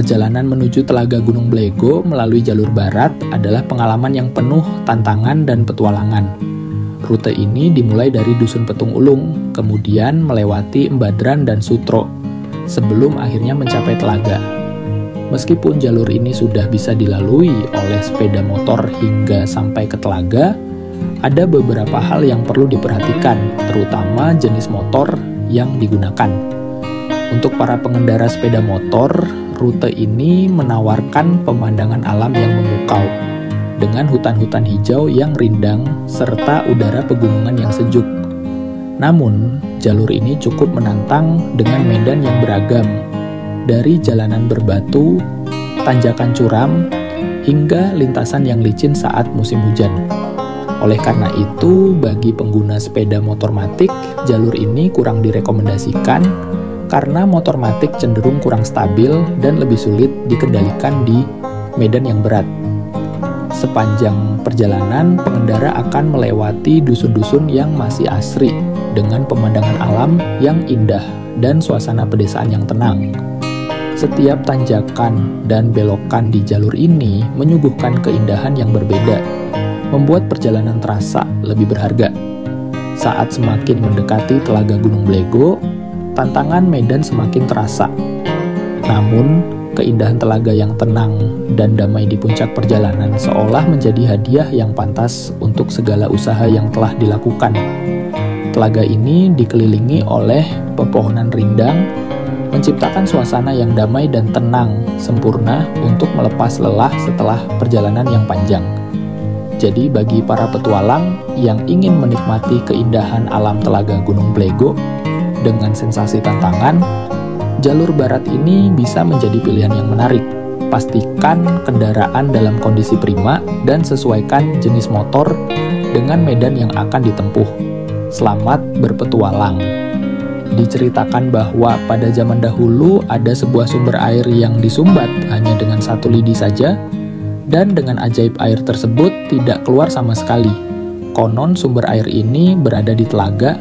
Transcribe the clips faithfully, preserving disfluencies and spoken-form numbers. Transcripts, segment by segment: perjalanan menuju Telaga Gunung Blego melalui jalur barat adalah pengalaman yang penuh tantangan dan petualangan. Rute ini dimulai dari Dusun Petung Ulung, kemudian melewati Mbadran dan Sutro, sebelum akhirnya mencapai telaga. Meskipun jalur ini sudah bisa dilalui oleh sepeda motor hingga sampai ke telaga, ada beberapa hal yang perlu diperhatikan, terutama jenis motor yang digunakan. Untuk para pengendara sepeda motor, rute ini menawarkan pemandangan alam yang memukau, dengan hutan-hutan hijau yang rindang serta udara pegunungan yang sejuk. Namun, jalur ini cukup menantang dengan medan yang beragam, dari jalanan berbatu, tanjakan curam, hingga lintasan yang licin saat musim hujan. Oleh karena itu, bagi pengguna sepeda motor matik, jalur ini kurang direkomendasikan karena motor matik cenderung kurang stabil dan lebih sulit dikendalikan di medan yang berat. Sepanjang perjalanan, pengendara akan melewati dusun-dusun yang masih asri dengan pemandangan alam yang indah dan suasana pedesaan yang tenang. Setiap tanjakan dan belokan di jalur ini menyuguhkan keindahan yang berbeda, membuat perjalanan terasa lebih berharga. Saat semakin mendekati Telaga Gunung Blego, tantangan medan semakin terasa. Namun, keindahan telaga yang tenang dan damai di puncak perjalanan seolah menjadi hadiah yang pantas untuk segala usaha yang telah dilakukan. Telaga ini dikelilingi oleh pepohonan rindang, menciptakan suasana yang damai dan tenang, sempurna untuk melepas lelah setelah perjalanan yang panjang. Jadi, bagi para petualang yang ingin menikmati keindahan alam Telaga Gunung Blego dengan sensasi tantangan, jalur barat ini bisa menjadi pilihan yang menarik. Pastikan kendaraan dalam kondisi prima dan sesuaikan jenis motor dengan medan yang akan ditempuh. Selamat berpetualang. Diceritakan bahwa pada zaman dahulu ada sebuah sumber air yang disumbat hanya dengan satu lidi saja, dan dengan ajaib air tersebut tidak keluar sama sekali. Konon sumber air ini berada di telaga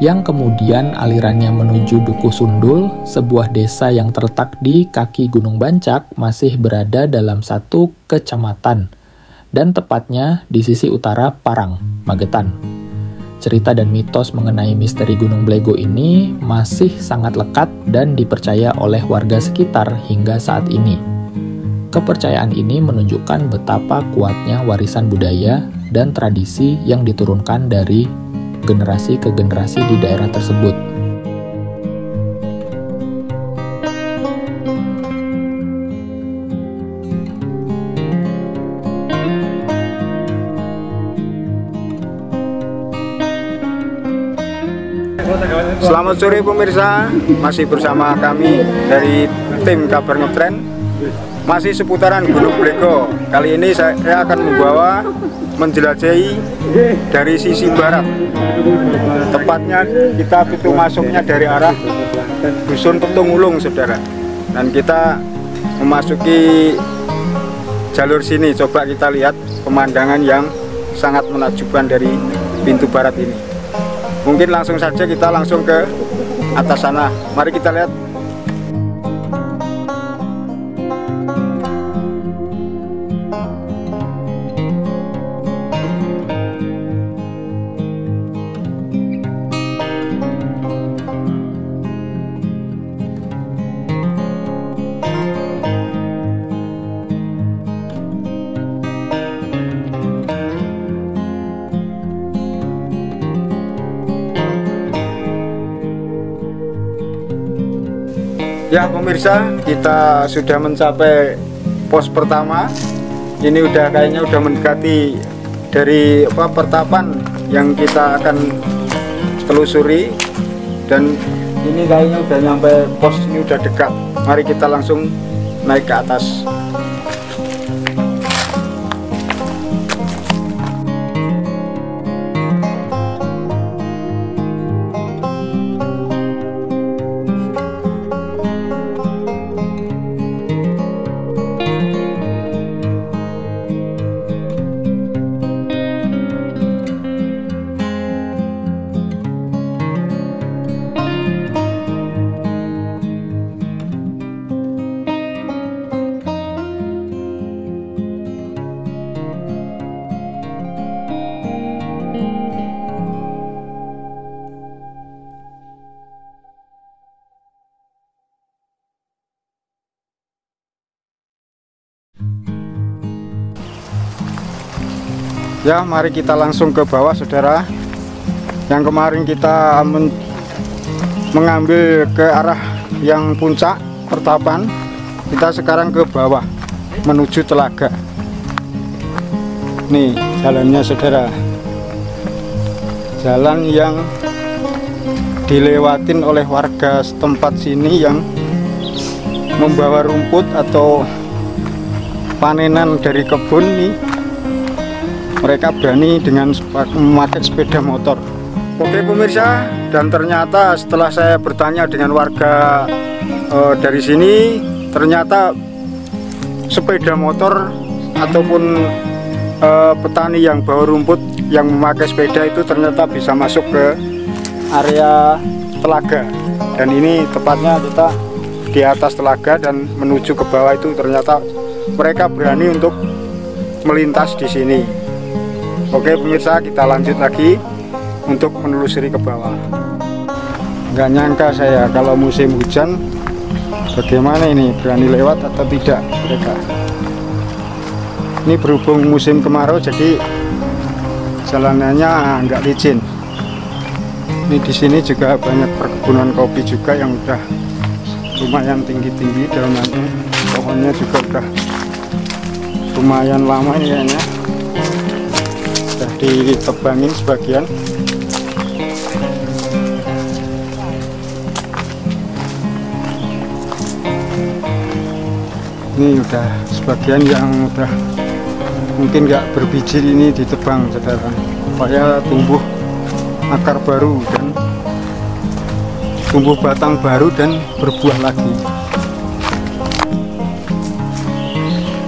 yang kemudian alirannya menuju Dukuh Sundul, sebuah desa yang terletak di kaki Gunung Bancak, masih berada dalam satu kecamatan, dan tepatnya di sisi utara Parang, Magetan. Cerita dan mitos mengenai misteri Gunung Blego ini masih sangat lekat dan dipercaya oleh warga sekitar hingga saat ini. Kepercayaan ini menunjukkan betapa kuatnya warisan budaya dan tradisi yang diturunkan dari generasi ke generasi di daerah tersebut. Selamat sore pemirsa, masih bersama kami dari tim Kabar Ngetren, masih seputaran Gunung Blego. Kali ini saya akan membawa menjelajahi dari sisi barat, tepatnya kita pintu masuknya dari arah Dusun Petung Ulung, saudara, dan kita memasuki jalur sini. Coba kita lihat pemandangan yang sangat menakjubkan dari pintu barat ini. Mungkin langsung saja kita langsung ke atas sana, mari kita lihat. Ya pemirsa, kita sudah mencapai pos pertama. Ini udah kayaknya udah mendekati dari apa pertapan yang kita akan telusuri, dan ini kayaknya udah nyampe pos, ini udah dekat. Mari kita langsung naik ke atas. Ya, mari kita langsung ke bawah, saudara. Yang kemarin kita mengambil ke arah yang puncak Pertapan, kita sekarang ke bawah menuju telaga. Nih jalannya, saudara. Jalan yang dilewatin oleh warga setempat sini yang membawa rumput atau panenan dari kebun nih. Mereka berani dengan memakai sepeda motor. Oke pemirsa, dan ternyata setelah saya bertanya dengan warga e, dari sini, ternyata sepeda motor ataupun e, petani yang bawa rumput yang memakai sepeda itu ternyata bisa masuk ke area telaga. Dan ini tepatnya kita di atas telaga dan menuju ke bawah itu ternyata mereka berani untuk melintas di sini. Oke pemirsa, kita lanjut lagi untuk menelusuri ke bawah. Nggak nyangka saya kalau musim hujan bagaimana ini, berani lewat atau tidak mereka. Ini berhubung musim kemarau jadi jalanannya nggak licin. Ini di sini juga banyak perkebunan kopi juga yang udah lumayan tinggi-tinggi daunnya, pohonnya juga udah lumayan lama ini ya. Sudah ditebangin sebagian. Ini udah sebagian yang udah mungkin nggak berbiji ini ditebang, saudara, supaya tumbuh akar baru dan tumbuh batang baru dan berbuah lagi.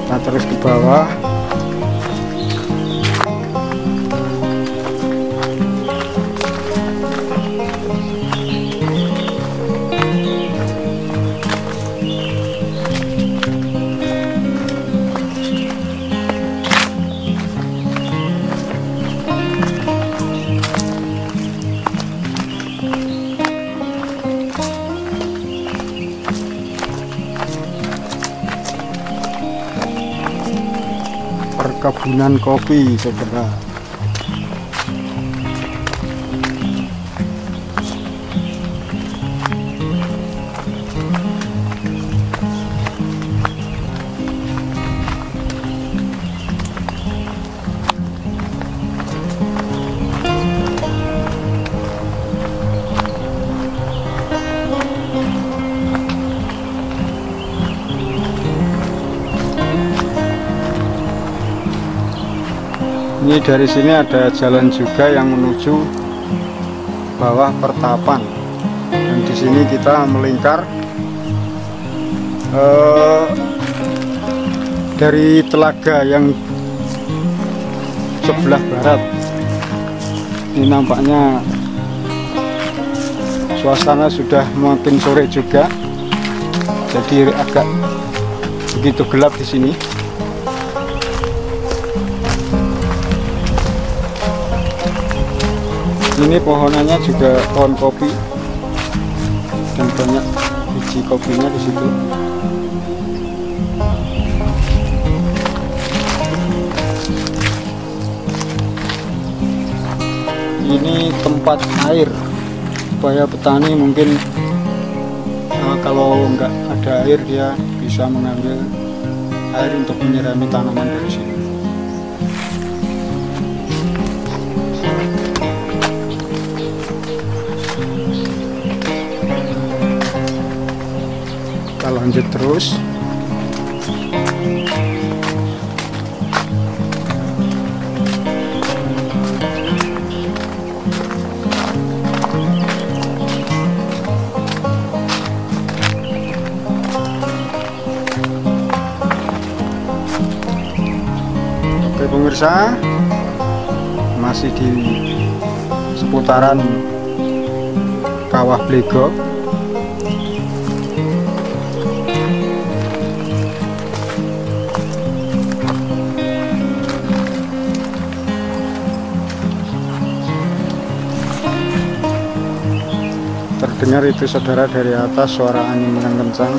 Kita terus ke bawah. Perkebunan kopi, saudara. Ini dari sini ada jalan juga yang menuju bawah Pertapan. Dan di sini kita melingkar eh, dari telaga yang sebelah barat. Ini nampaknya suasana sudah makin sore juga. Jadi agak begitu gelap di sini. Ini pohonannya juga pohon kopi dan banyak biji kopinya di situ. Ini tempat air supaya petani mungkin nah, kalau nggak ada air dia bisa mengambil air untuk menyirami tanaman dari sini. Kita lanjut terus. Oke pemirsa, masih di seputaran Kawah Blego. Dengar itu, saudara, dari atas suara angin kencang.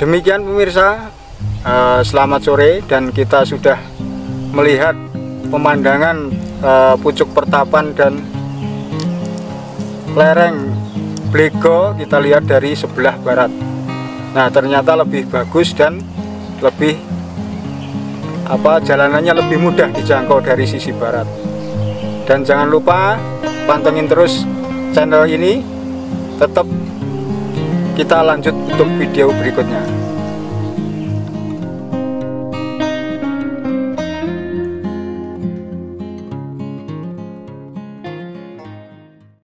Demikian pemirsa, uh, selamat sore, dan kita sudah melihat pemandangan uh, Pucuk Pertapan dan Lereng Blego kita lihat dari sebelah barat. Nah, ternyata lebih bagus dan lebih apa jalanannya lebih mudah dijangkau dari sisi barat. Dan jangan lupa pantengin terus channel ini, tetap kita lanjut untuk video berikutnya.